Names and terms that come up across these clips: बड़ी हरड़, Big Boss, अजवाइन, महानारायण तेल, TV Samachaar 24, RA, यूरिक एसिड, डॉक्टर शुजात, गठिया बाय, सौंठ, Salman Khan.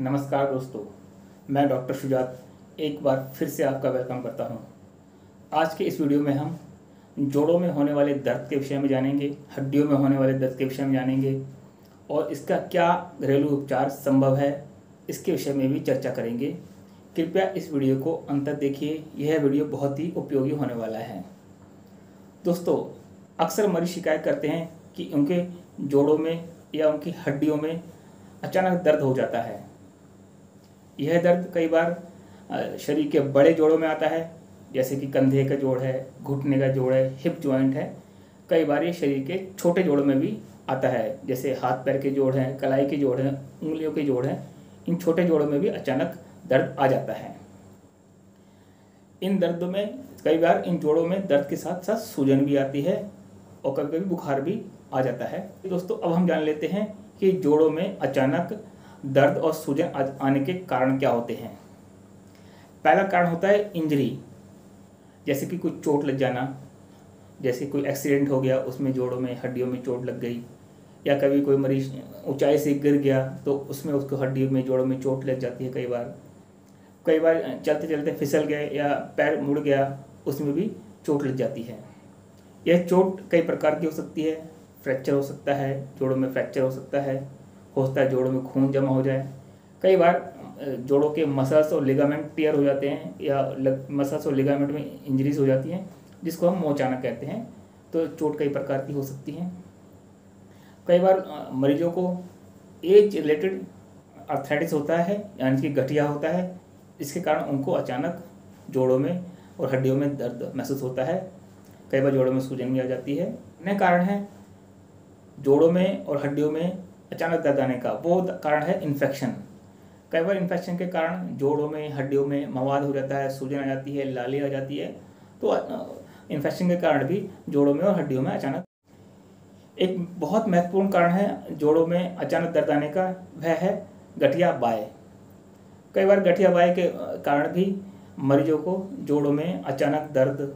नमस्कार दोस्तों, मैं डॉक्टर शुजात एक बार फिर से आपका वेलकम करता हूं। आज के इस वीडियो में हम जोड़ों में होने वाले दर्द के विषय में जानेंगे, हड्डियों में होने वाले दर्द के विषय में जानेंगे और इसका क्या घरेलू उपचार संभव है इसके विषय में भी चर्चा करेंगे। कृपया इस वीडियो को अंत तक देखिए, यह वीडियो बहुत ही उपयोगी होने वाला है। दोस्तों, अक्सर मरीज शिकायत करते हैं कि उनके जोड़ों में या उनकी हड्डियों में अचानक दर्द हो जाता है। यह दर्द कई बार शरीर के बड़े जोड़ों में आता है, जैसे कि कंधे का जोड़ है, घुटने का जोड़ है, हिप जॉइंट है। कई बार ये शरीर के छोटे जोड़ों में भी आता है, जैसे हाथ पैर के जोड़ हैं, कलाई के जोड़ हैं, उंगलियों के जोड़ हैं। इन छोटे जोड़ों में भी अचानक दर्द आ जाता है। इन दर्दों में कई बार इन जोड़ों में दर्द के साथ साथ सूजन भी आती है और कभी कभी बुखार भी आ जाता है। दोस्तों, अब हम जान लेते हैं कि जोड़ों में अचानक दर्द और सूजन आने के कारण क्या होते हैं। पहला कारण होता है इंजरी, जैसे कि कोई चोट लग जाना, जैसे कोई एक्सीडेंट हो गया उसमें जोड़ों में हड्डियों में चोट लग गई, या कभी कोई मरीज ऊंचाई से गिर गया तो उसमें उसको हड्डियों में जोड़ों में चोट लग जाती है। कई बार चलते चलते फिसल गए या पैर मुड़ गया, उसमें भी चोट लग जाती है। यह चोट कई प्रकार की हो सकती है। फ्रैक्चर हो सकता है, जोड़ों में फ्रैक्चर हो सकता है, होता है जोड़ों में खून जमा हो जाए। कई बार जोड़ों के मसल्स और लिगामेंट टियर हो जाते हैं या मसल्स और लिगामेंट में इंजरीज हो जाती हैं, जिसको हम मोचाना कहते हैं। तो चोट कई प्रकार की हो सकती है। कई बार मरीजों को एज रिलेटेड आर्थराइटिस होता है, यानी कि गठिया होता है। इसके कारण उनको अचानक जोड़ों में और हड्डियों में दर्द महसूस होता है। कई बार जोड़ों में सूजन भी आ जाती है। अन्य कारण है जोड़ों में और हड्डियों में अचानक दर्द आने का, वो कारण है इन्फेक्शन। कई बार इन्फेक्शन के कारण जोड़ों में हड्डियों में मवाद हो जाता है, सूजन आ जाती है, लाली आ जाती है। तो इन्फेक्शन के कारण भी जोड़ों में और हड्डियों में अचानक एक बहुत महत्वपूर्ण कारण है जोड़ों में अचानक दर्द आने का, वह है गठिया बाय। कई बार गठिया बाय के कारण भी मरीजों को जोड़ों में अचानक दर्द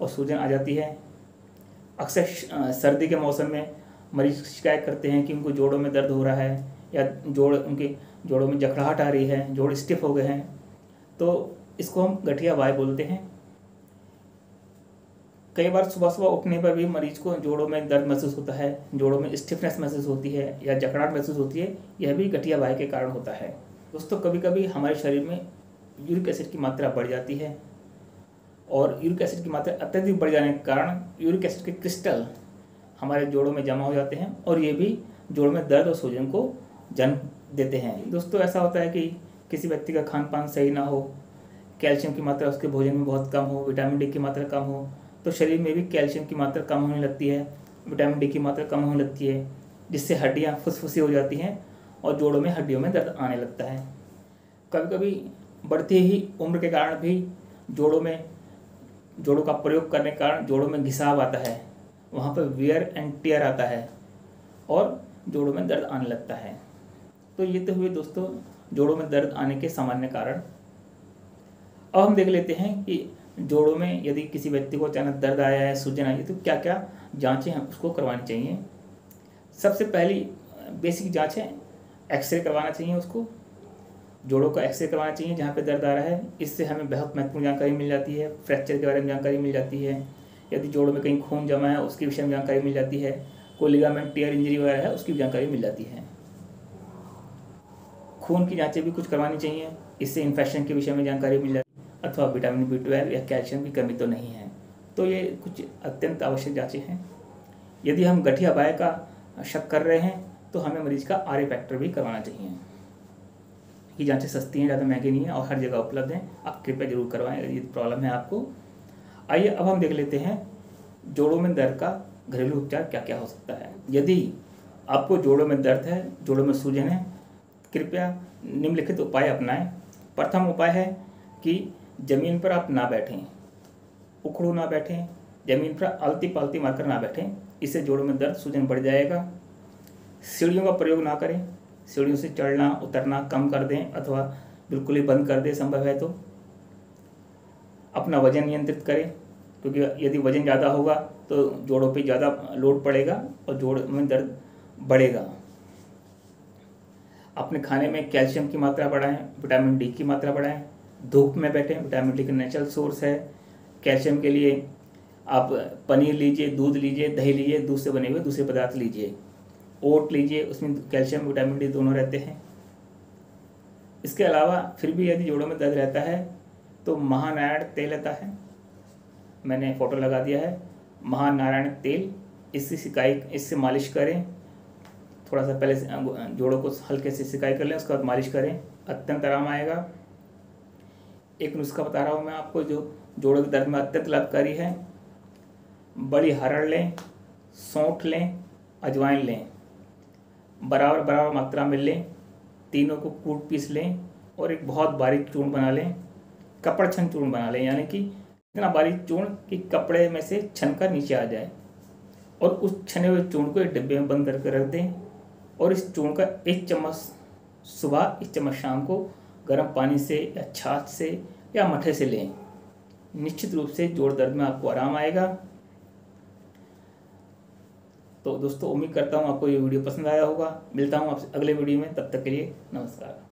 और सूजन आ जाती है। अक्सर सर्दी के मौसम में मरीज शिकायत करते हैं कि उनको जोड़ों में दर्द हो रहा है या उनके जोड़ों में जकड़ाहट आ रही है, जोड़ स्टिफ हो गए हैं। तो इसको हम गठिया बाय बोलते हैं। कई बार सुबह सुबह उठने पर भी मरीज को जोड़ों में दर्द महसूस होता है, जोड़ों में स्टिफनेस महसूस होती है या जकड़ाहट महसूस होती है। यह भी गठिया बाय के कारण होता है। दोस्तों, कभी कभी हमारे शरीर में यूरिक एसिड की मात्रा बढ़ जाती है और यूरिक एसिड की मात्रा अत्यधिक बढ़ जाने के कारण यूरिक एसिड के क्रिस्टल हमारे जोड़ों में जमा हो जाते हैं और ये भी जोड़ों में दर्द और सूजन को जन्म देते हैं। दोस्तों, ऐसा होता है कि किसी व्यक्ति का खान पान सही ना हो, कैल्शियम की मात्रा उसके भोजन में बहुत कम हो, विटामिन डी की मात्रा कम हो, तो शरीर में भी कैल्शियम की मात्रा कम होने लगती है, विटामिन डी की मात्रा कम होने लगती है, जिससे हड्डियाँ फुसफुसी हो जाती हैं और जोड़ों में हड्डियों में दर्द आने लगता है। कभी कभी बढ़ती ही उम्र के कारण भी जोड़ों का प्रयोग करने के कारण जोड़ों में घिसाव आता है, वहाँ पर वियर एंड टियर आता है और जोड़ों में दर्द आने लगता है। तो ये तो हुए दोस्तों जोड़ों में दर्द आने के सामान्य कारण। अब हम देख लेते हैं कि जोड़ों में यदि किसी व्यक्ति को अचानक दर्द आया है, सूजन आई है, तो क्या क्या जांचें हम उसको करवानी चाहिए। सबसे पहली बेसिक जांच है एक्सरे करवाना चाहिए, उसको जोड़ों का एक्सरे करवाना चाहिए जहाँ पर दर्द आ रहा है। इससे हमें बहुत महत्वपूर्ण जानकारी मिल जाती है, फ्रैक्चर के बारे में जानकारी मिल जाती है, यदि जोड़ों में कहीं खून जमा है उसकी विषय में जानकारी मिल जाती है, कोई लिगामेंट टियर इंजरी वगैरह है उसकी भी जानकारी मिल जाती है। खून की जांचें भी कुछ करवानी चाहिए, इससे इन्फेक्शन के विषय में जानकारी मिल जाती है, अथवा विटामिन B12 या कैल्शियम की कमी तो नहीं है। तो ये कुछ अत्यंत आवश्यक जाँचें हैं। यदि हम गठिया बाय का शक कर रहे हैं तो हमें मरीज का RA फैक्टर भी करवाना चाहिए। ये जाँचें सस्ती हैं, ज़्यादा महंगी नहीं है और हर जगह उपलब्ध हैं। आप कृपया जरूर करवाएँ यदि प्रॉब्लम है आपको। आइए अब हम देख लेते हैं जोड़ों में दर्द का घरेलू उपचार क्या क्या हो सकता है। यदि आपको जोड़ों में दर्द है, जोड़ों में सूजन है, कृपया निम्नलिखित उपाय अपनाएं। प्रथम उपाय है कि ज़मीन पर आप ना बैठें, उखड़ू ना बैठें, ज़मीन पर आलती पालती मारकर ना बैठें, इससे जोड़ों में दर्द सूजन बढ़ जाएगा। सीढ़ियों का प्रयोग ना करें, सीढ़ियों से चढ़ना उतरना कम कर दें अथवा बिल्कुल ही बंद कर दें संभव है तो। अपना वजन नियंत्रित करें, क्योंकि यदि वजन ज़्यादा होगा तो जोड़ों पे ज़्यादा लोड पड़ेगा और जोड़ों में दर्द बढ़ेगा। अपने खाने में कैल्शियम की मात्रा बढ़ाएं, विटामिन डी की मात्रा बढ़ाएं, धूप में बैठें, विटामिन डी का नेचुरल सोर्स है। कैल्शियम के लिए आप पनीर लीजिए, दूध लीजिए, दही लीजिए, दूध से बने हुए दूसरे पदार्थ लीजिए, ओट लीजिए, उसमें कैल्शियम विटामिन डी दोनों रहते हैं। इसके अलावा फिर भी यदि जोड़ों में दर्द रहता है तो महानारायण तेल आता है, मैंने फ़ोटो लगा दिया है, महानारायण तेल, इसकी सिकाई, इससे मालिश करें। थोड़ा सा पहले जोड़ों को हल्के से सिकाई कर लें, उसके बाद मालिश करें, अत्यंत आराम आएगा। एक नुस्खा बता रहा हूँ मैं आपको जो जोड़ों के दर्द में अत्यंत लाभकारी है। बड़ी हरड़ लें, सौंठ लें, अजवाइन लें, बराबर बराबर मात्रा में लें, तीनों को कूट पीस लें और एक बहुत बारीक चूर्ण बना लें, कपड़ छन चूर्ण बना लें, यानी कि इतना बारीक चूर्ण कि कपड़े में से छन कर नीचे आ जाए, और उस छने हुए चूर्ण को एक डिब्बे में बंद करके रख दें। और इस चूर्ण का एक चम्मच सुबह, एक चम्मच शाम को गर्म पानी से या छाछ से या मट्ठे से लें। निश्चित रूप से जोड़ दर्द में आपको आराम आएगा। तो दोस्तों, उम्मीद करता हूँ आपको ये वीडियो पसंद आया होगा। मिलता हूँ आपसे अगले वीडियो में, तब तक के लिए नमस्कार।